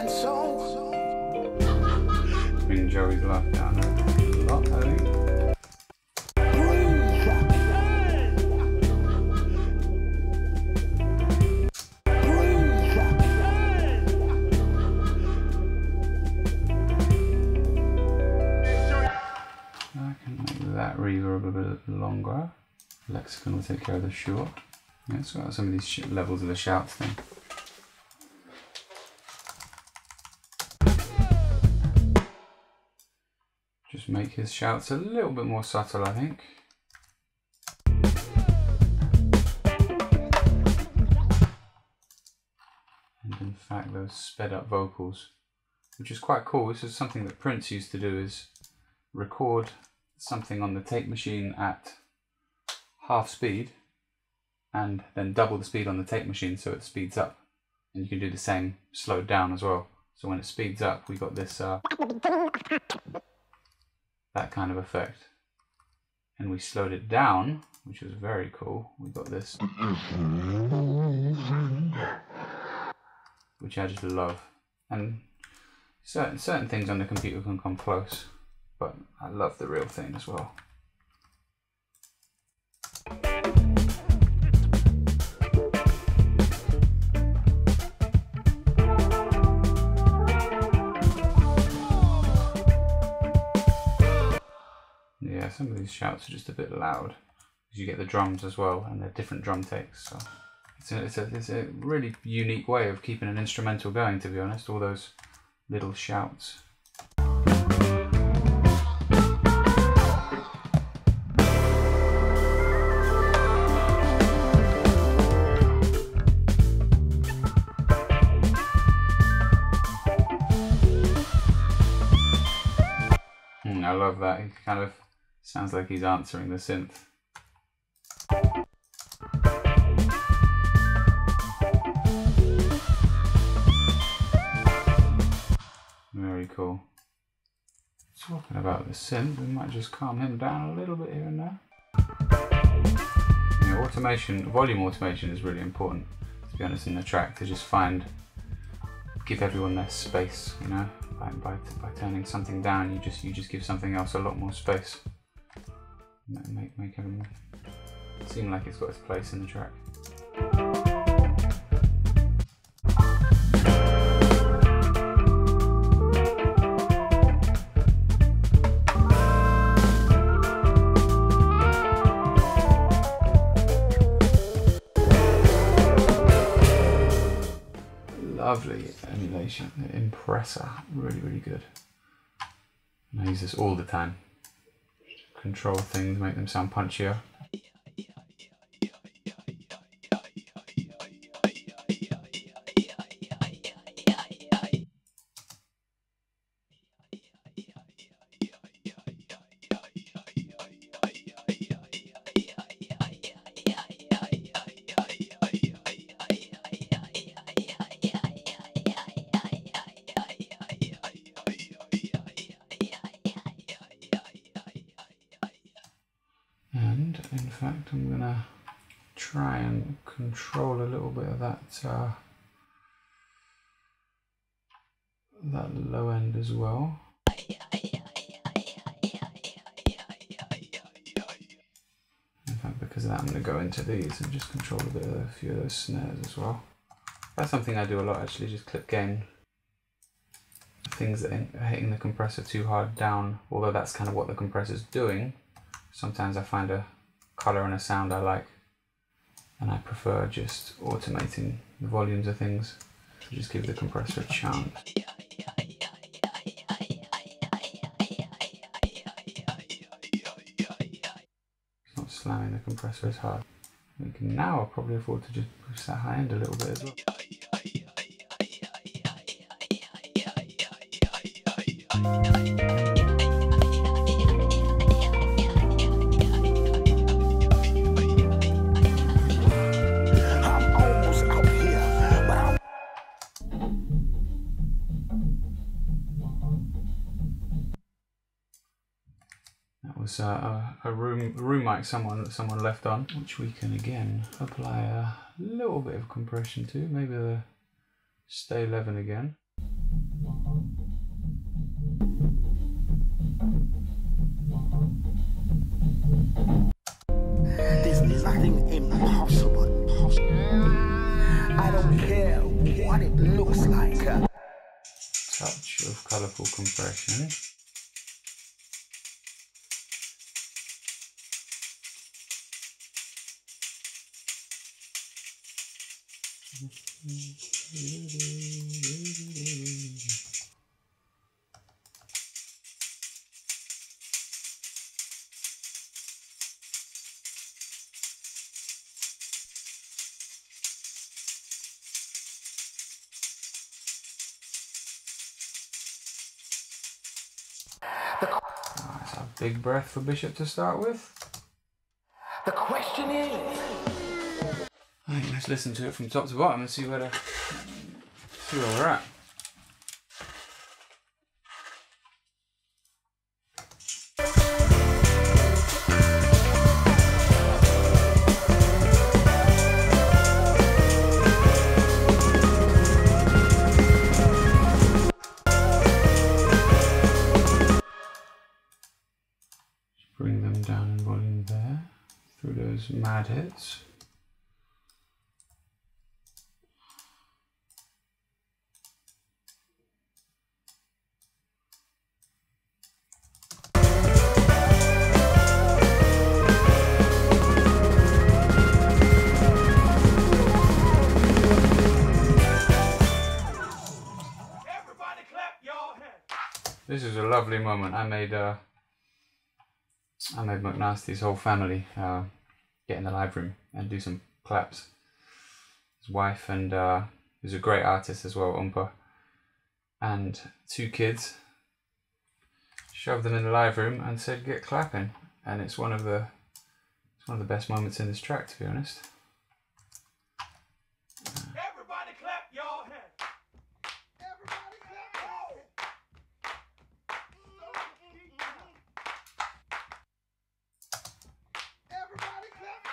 And so... I mean, Joey's laughed down there a lot, I think. A bit longer. Lexicon will take care of the short. Yeah, so that's some of these levels of the shouts thing. Just make his shouts a little bit more subtle, I think. And in fact, those sped up vocals, which is quite cool. This is something that Prince used to do, is record something on the tape machine at half speed and then double the speed on the tape machine so it speeds up, and you can do the same slowed down as well. So when it speeds up, we got this that kind of effect, and we slowed it down, which was very cool. We got this, which I just love, and certain things on the computer can come close, but I love the real thing as well. Yeah, some of these shouts are just a bit loud, because you get the drums as well, and they're different drum takes. So it's a really unique way of keeping an instrumental going, to be honest, all those little shouts. I love that. It kind of sounds like he's answering the synth. Very cool. Talking about the synth, we might just calm him down a little bit here and there. You know, automation, volume automation is really important, to be honest, in the track, to just give everyone their space, you know. By turning something down, you just give something else a lot more space. Make everything seem like it's got its place in the track. Lovely emulation, the Impresser, really, really good. And I use this all the time. Control things, make them sound punchier. In fact, I'm going to try and control a little bit of that low end as well. In fact, because of that, I'm going to go into these and just control a bit of a few of those snares as well. That's something I do a lot, actually, just clip gain. Things that are hitting the compressor too hard down, although that's kind of what the compressor's doing. Sometimes I find a colour and a sound I like, and I prefer just automating the volumes of things to just give the compressor a chance. It's not slamming the compressor as hard. We can now probably afford to just push that high end a little bit as well. A room mic someone left on, which we can again apply a little bit of compression to, maybe the stay 11 again. nothing impossible. I don't care what it looks like. Touch of colourful compression. Nice, a big breath for Bishop to start with. The question is. Right, let's listen to it from top to bottom and see where we're at. Just bring them down in volume there through those mad hits. This is a lovely moment. I made McNasty's whole family get in the live room and do some claps. His wife, and who's a great artist as well, Oompa, and two kids. Shoved them in the live room and said, "Get clapping," and it's one of the best moments in this track, to be honest.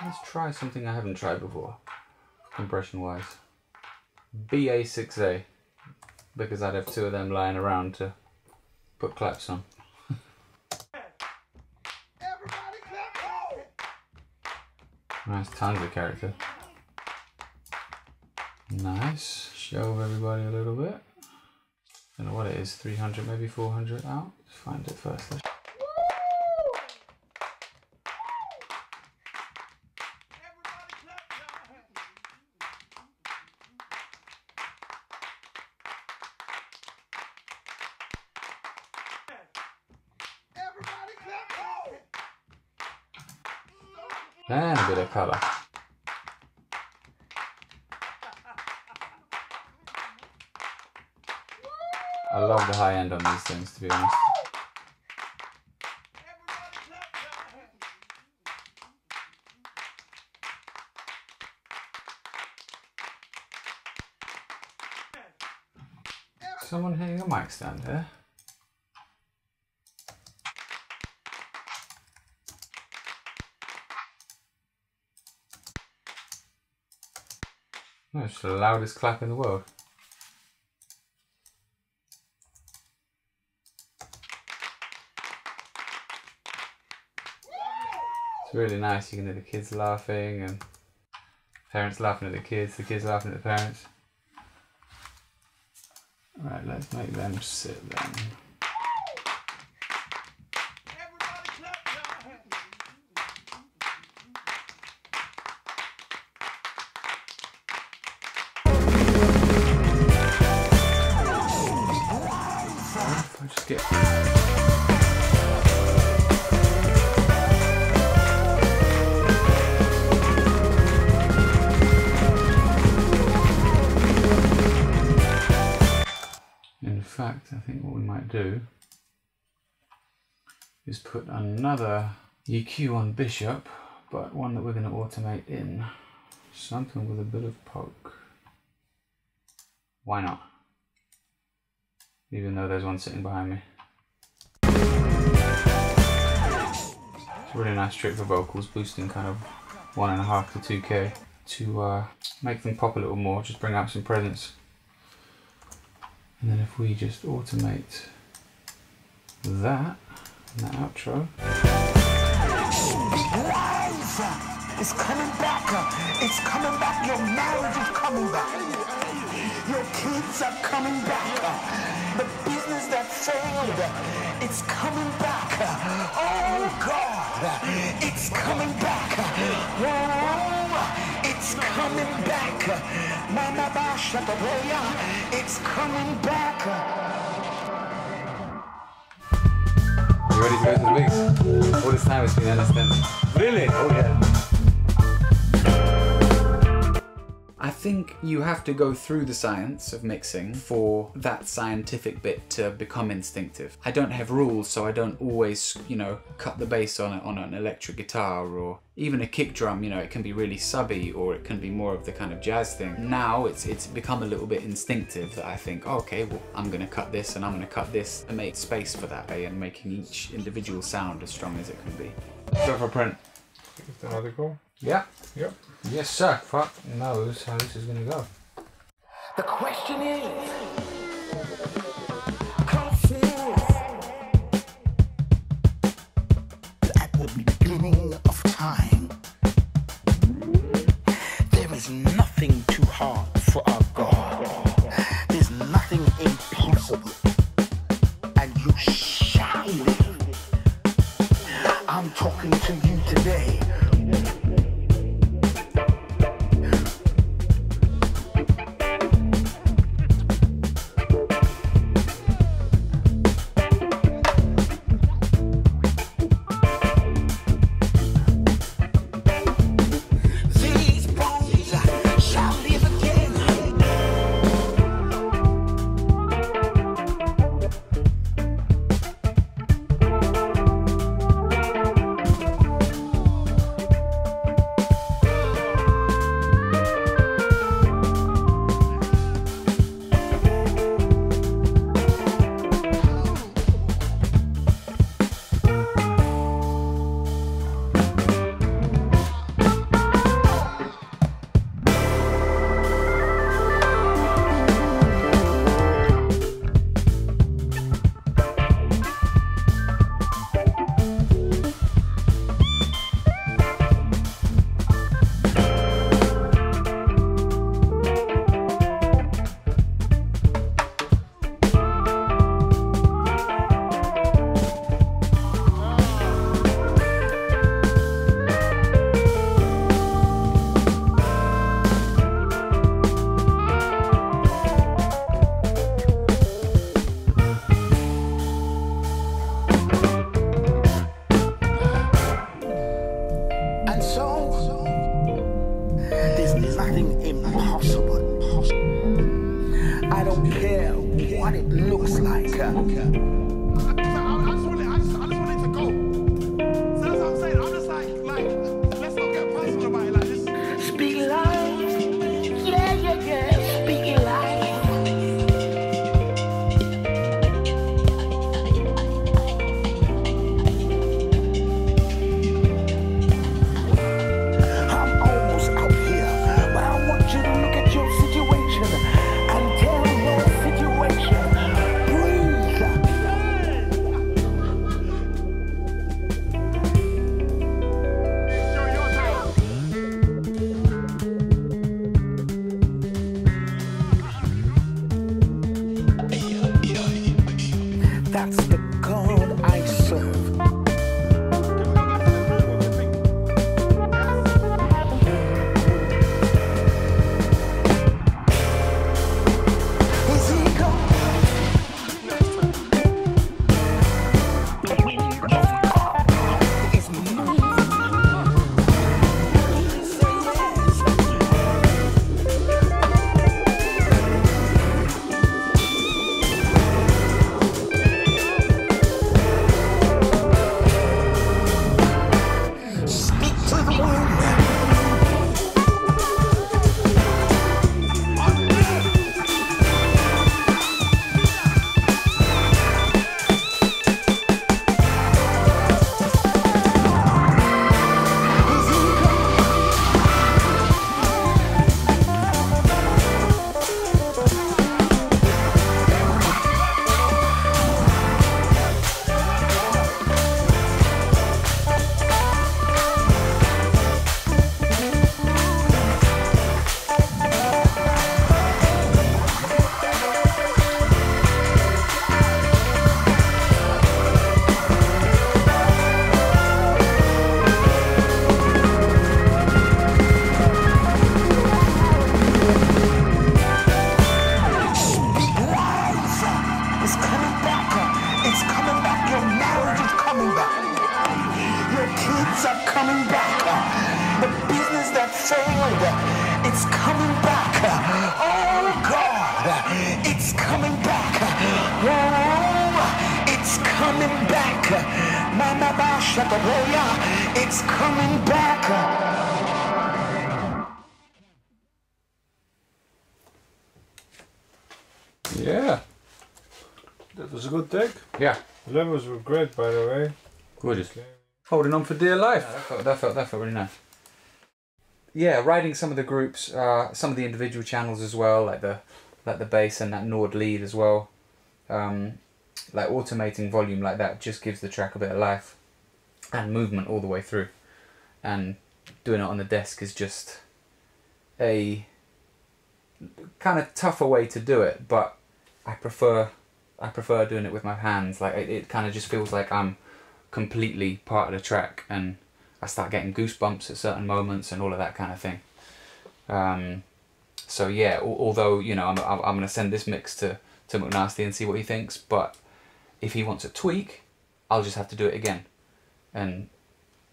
Let's try something I haven't tried before, compression-wise. BA-6A, because I'd have two of them lying around to put claps on. Everybody clap. Nice, tons of character. Nice, shove everybody a little bit. Don't know what it is, 300, maybe 400 out. Let's find it first. And a bit of colour. I love the high end on these things, to be honest. Someone hitting a mic stand there. No, it's the loudest clap in the world. It's really nice, you can hear the kids laughing and parents laughing at the kids laughing at the parents. Alright, let's make them sit then. I think what we might do is put another EQ on Bishop, but one that we're going to automate in. Something with a bit of poke. Why not? Even though there's one sitting behind me. It's a really nice trick for vocals, boosting kind of 1.5 to 2K to make them pop a little more, just bring out some presence. And then if we just automate that in that outro. It's coming back. It's coming back. Your marriage is coming back. Your kids are coming back. The business that failed, it's coming back. Oh, God, it's coming back. Whoa, it's coming back. Mama Basha, it's coming back. You ready to go to the mix? All this time it's been understanding. Really? Oh, yeah. I think you have to go through the science of mixing for that scientific bit to become instinctive. I don't have rules, so I don't always, you know, cut the bass on an electric guitar or even a kick drum. You know, it can be really subby or it can be more of the kind of jazz thing. Now it's become a little bit instinctive that I think, oh, okay, well, I'm gonna cut this and I'm gonna cut this and make space for that, eh? And making each individual sound as strong as it can be. Go for Print. Give that another go. Yeah. Yep. Yes, sir. Fuck knows how this is gonna go. The question is, at the beginning of time, there is nothing too hard for our God. There's nothing impossible, and you shall live. I'm talking to you today. It's coming back. Whoa, it's coming back. Mama Bashakaboya, it's coming back. Yeah. That was a good take. Yeah. The levels were great, by the way. Gorgeous. Okay. Holding on for dear life. Yeah, that felt really nice. Yeah, riding some of the groups, some of the individual channels as well, like the bass and that Nord lead as well. Like automating volume like that just gives the track a bit of life and movement all the way through. And doing it on the desk is just a kind of tougher way to do it, but I prefer doing it with my hands. Like it kind of just feels like I'm completely part of the track, and I start getting goosebumps at certain moments and all of that kind of thing. So yeah, although you know I'm gonna send this mix to MckNasty and see what he thinks, but if he wants a tweak, I'll just have to do it again. And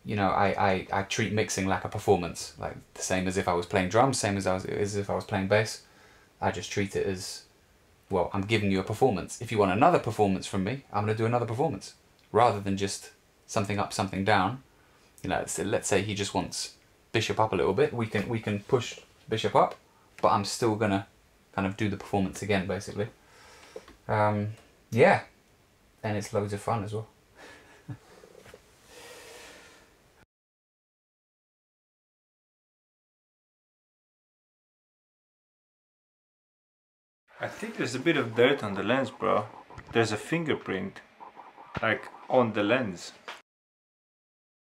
you know, I treat mixing like a performance, like the same as if I was playing drums, same as if I was playing bass. I just treat it as, well, I'm giving you a performance. If you want another performance from me, I'm going to do another performance, rather than just something up, something down. You know, let's say he just wants bishop up a little bit. We can push bishop up, but I'm still going to kind of do the performance again, basically. Yeah, and it's loads of fun as well. I think there's a bit of dirt on the lens, bro. There's a fingerprint, like, on the lens.